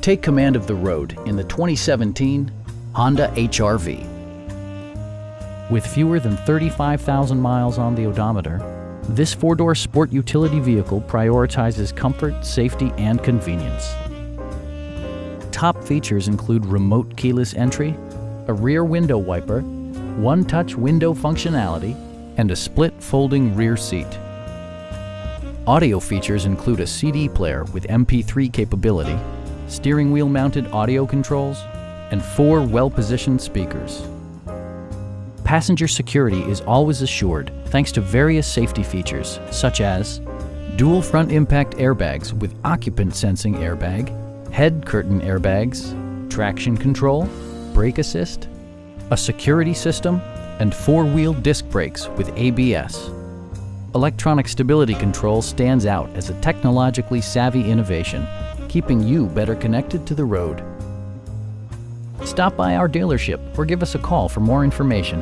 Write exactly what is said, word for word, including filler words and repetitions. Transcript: Take command of the road in the twenty seventeen Honda H R V. With fewer than thirty-five thousand miles on the odometer, this four-door sport utility vehicle prioritizes comfort, safety, and convenience. Top features include remote keyless entry, a rear window wiper, one-touch window functionality, and a split folding rear seat. Audio features include a C D player with M P three capability, steering wheel mounted audio controls, and four well-positioned speakers. Passenger security is always assured thanks to various safety features such as dual front impact airbags with occupant sensing airbag, head curtain airbags, traction control, brake assist, a security system, and four-wheel disc brakes with A B S. Electronic stability control stands out as a technologically savvy innovation, keeping you better connected to the road. Stop by our dealership or give us a call for more information.